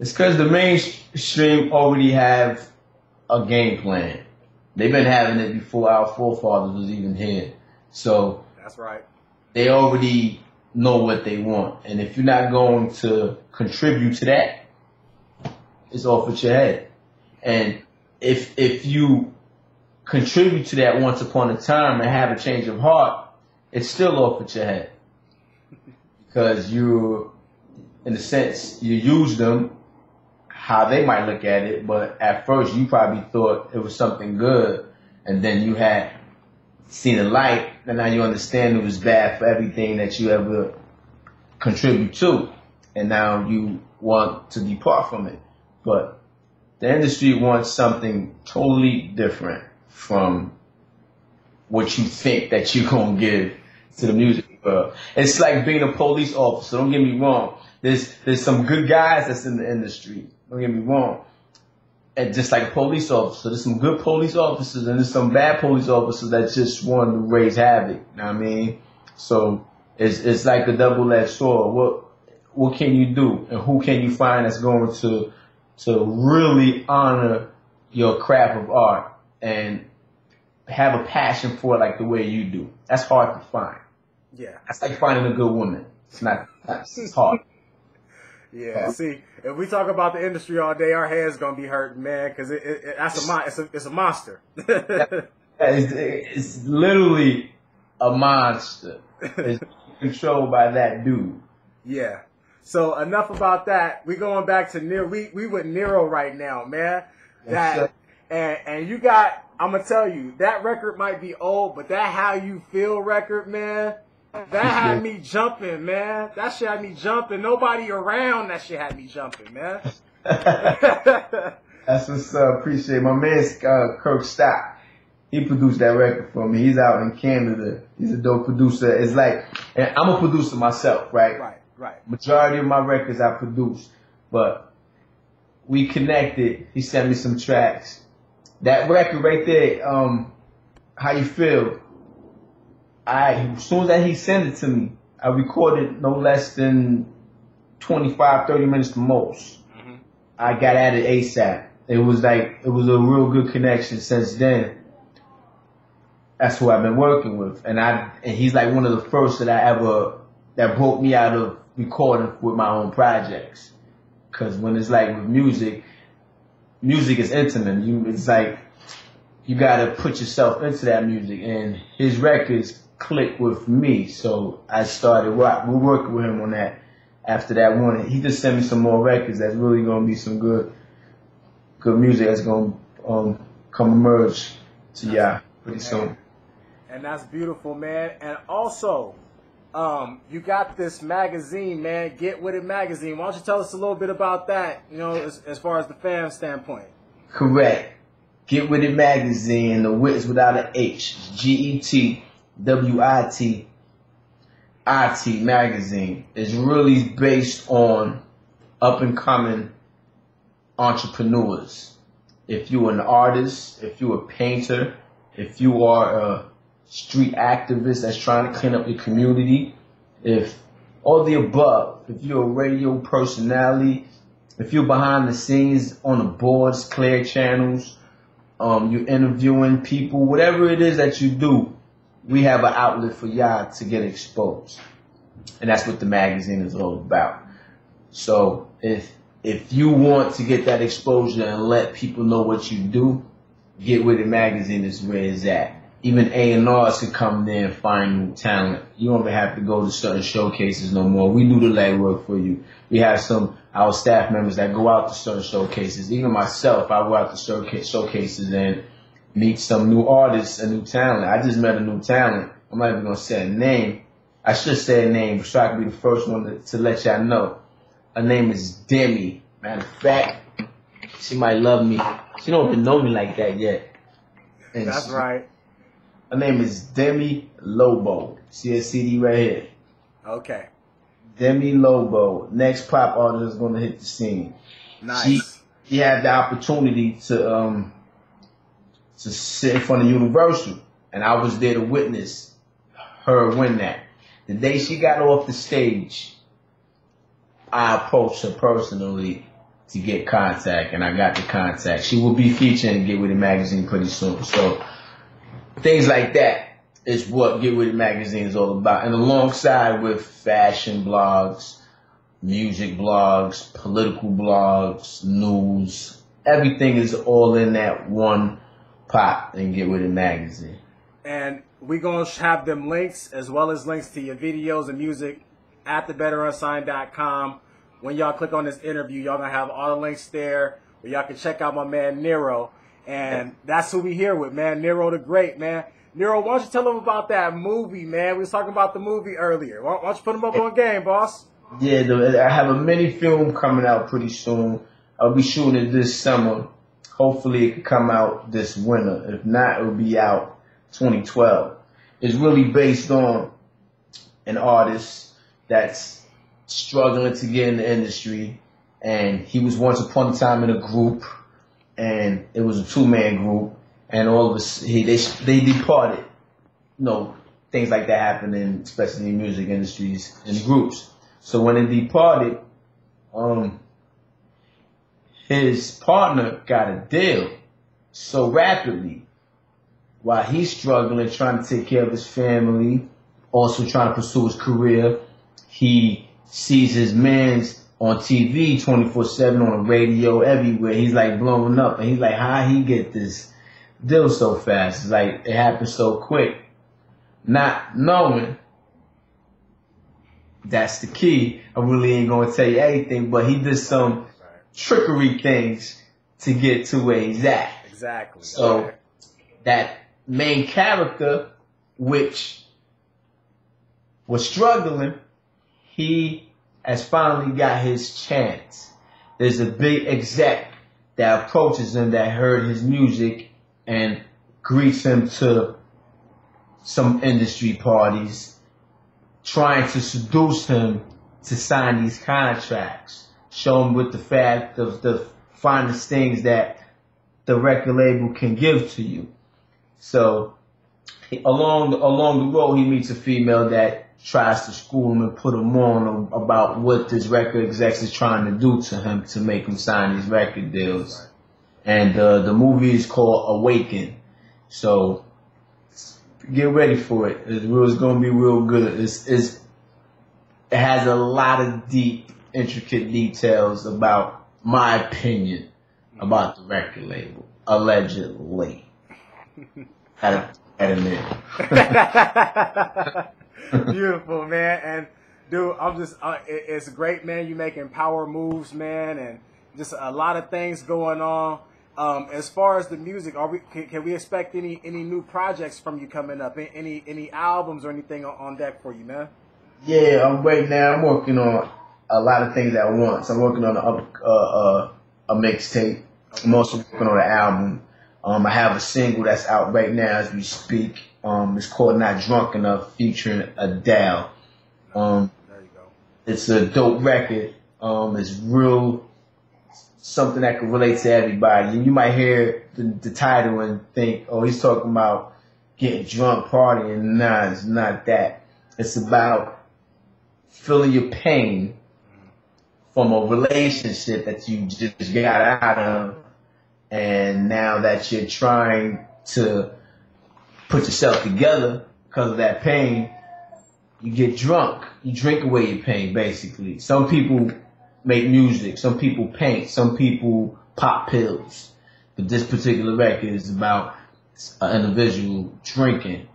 It's because the mainstream already have a game plan. They've been having it before our forefathers was even here. So that's right. They already know what they want. And if you're not going to contribute to that, it's off with your head. And if you contribute to that once upon a time and have a change of heart, it's still off with your head. Because you, in a sense, you use them how they might look at it, but at first you probably thought it was something good, and then you had seen the light, and now you understand it was bad for everything that you ever contribute to, and now you want to depart from it. But the industry wants something totally different from what you think that you're going to give to the music world. It's like being a police officer, don't get me wrong. There's some good guys that's in the industry, don't get me wrong. And just like a police officer, there's some good police officers and there's some bad police officers that just want to raise havoc, you know what I mean? So it's like a double-edged sword. What can you do and who can you find that's going to really honor your craft of art and have a passion for it like the way you do? That's hard to find. Yeah. That's like finding a good woman. It's hard. Yeah, see, if we talk about the industry all day, our heads gonna be hurt, man, because it's a monster. It's literally a monster. It's controlled by that dude. Yeah. So enough about that. We're going back to Nero. We with Nero right now, man. And you got, I'm gonna tell you, that record might be old, but that How You Feel record, man. That had me jumping, man. That shit had me jumping. Nobody around, that shit had me jumping, man. That's what's up. Appreciate it. My man's Kirk Stock. He produced that record for me. He's out in Canada. He's a dope producer. It's like, and I'm a producer myself, right? Right. Majority of my records I produce, but we connected. He sent me some tracks. That record right there, How You Feel, as soon as that he sent it to me, I recorded no less than 25, 30 minutes the most. Mm-hmm. I got at it ASAP. It was a real good connection since then. That's who I've been working with. And he's like one of the first that broke me out of recording with my own projects. Cause when it's like with music is intimate. It's like you gotta put yourself into that music, and his records click with me, so I started we're working with him on that. After that one, he just sent me some more records that's really gonna be some good music that's gonna come emerge to y'all pretty soon. And that's beautiful, man. And also, you got this magazine, man, Get With It magazine. Why don't you tell us a little bit about that? You know, as far as the fan standpoint. Correct. Get With It magazine. The Wit's without an H. GETWITIT magazine is really based on up and coming entrepreneurs. If you're an artist, if you're a painter, if you are a street activist that's trying to clean up your community, if all the above, if you're a radio personality, if you're behind the scenes on the boards, clear channels, you're interviewing people, whatever it is that you do, we have an outlet for y'all to get exposed. And that's what the magazine is all about. So if you want to get that exposure and let people know what you do, Get With It magazine is where it's at. Even A&Rs can come there and find new talent. You don't even have to go to certain showcases no more. We do the legwork for you. We have our staff members that go out to certain showcases. Even myself, I go out to showcases and meet some new artists and new talent. I just met a new talent. I'm not even going to say a name. I should say a name so I can be the first one to let y'all know. Her name is Demi. Matter of fact, she might love me. She don't even know me like that yet. And that's right. Her name is Demi Lobo. See her CD right here. Okay. Demi Lobo, next pop artist going to hit the scene. Nice. She had the opportunity to sit in front of Universal, and I was there to witness her win that. The day she got off the stage, I approached her personally to get contact, and I got the contact. She will be featured in Get With It magazine pretty soon. So things like that is what Get With It magazine is all about. And alongside with fashion blogs, music blogs, political blogs, news, everything is all in that one pot in Get With It magazine. And we're going to have them links, as well as links to your videos and music at thebetterunsigned.com. When y'all click on this interview, y'all going to have all the links there where y'all can check out my man Nero. And that's who we here with, man. Nero the Great, man. Nero, why don't you tell them about that movie, man? We was talking about the movie earlier. Why don't you put them up on game, boss? Yeah, I have a mini film coming out pretty soon. I'll be shooting it this summer. Hopefully it can come out this winter. If not, it'll be out 2012. It's really based on an artist that's struggling to get in the industry, and he was once upon a time in a group, and it was a two-man group, and all of us, they departed. You know, things like that happen, in, especially in music industries and groups. So when they departed, his partner got a deal so rapidly, while he's struggling, trying to take care of his family, also trying to pursue his career. He sees his man's on TV 24/7, on the radio, everywhere. He's like blowing up, and he's like, how he get this deal so fast? It's like it happened so quick. Not knowing. That's the key. I really ain't gonna tell you anything, but he did some trickery things to get to where he's at. Exactly. So that main character, which was struggling, he has finally got his chance. There's a big exec that approaches him that heard his music and greets him to some industry parties, trying to seduce him to sign these contracts, show him with the fact of the finest things that the record label can give to you. So along the road, he meets a female that tries to school him and put him on about what this record execs is trying to do to him to make him sign these record deals. Right. And the movie is called Awaken. So get ready for it. It's going to be real good. It has a lot of deep, intricate details about my opinion about the record label. Allegedly. Beautiful, man. And, dude, I'm just, it's great, man. You're making power moves, man, and just a lot of things going on. As far as the music, can we expect any new projects from you coming up? Any albums or anything on deck for you, man? Yeah, right now I'm working on a lot of things at once. I'm working on a mixtape. I'm also working on an album. I have a single that's out right now as we speak. It's called Not Drunk Enough, featuring Adele. There you go. It's a dope record. It's real. Something that could relate to everybody. And you might hear the title and think, oh, he's talking about getting drunk, partying. Nah, it's not that. It's about feeling your pain from a relationship that you just got out of, and now that you're trying to put yourself together because of that pain, you get drunk. You drink away your pain, basically. Some people make music, some people paint, some people pop pills. But this particular record is about an individual drinking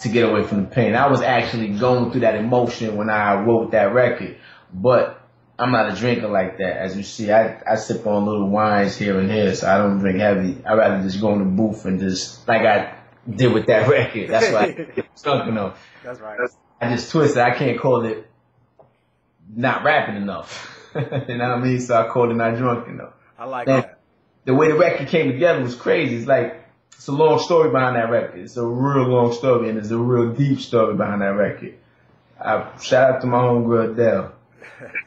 to get away from the pain. I was actually going through that emotion when I wrote that record, but I'm not a drinker like that. As you see, I sip on little wines here and there, so I don't drink heavy. I'd rather just go in the booth and just, like I did with that record. That's what I get stuck on. That's right. I just twist it. I can't call it not rapping enough. You know what I mean? So I called it Not Drunk Enough. I like and that. The way the record came together was crazy. It's like, it's a long story behind that record. It's a real long story, and it's a real deep story behind that record. Shout out to my homegirl Adele.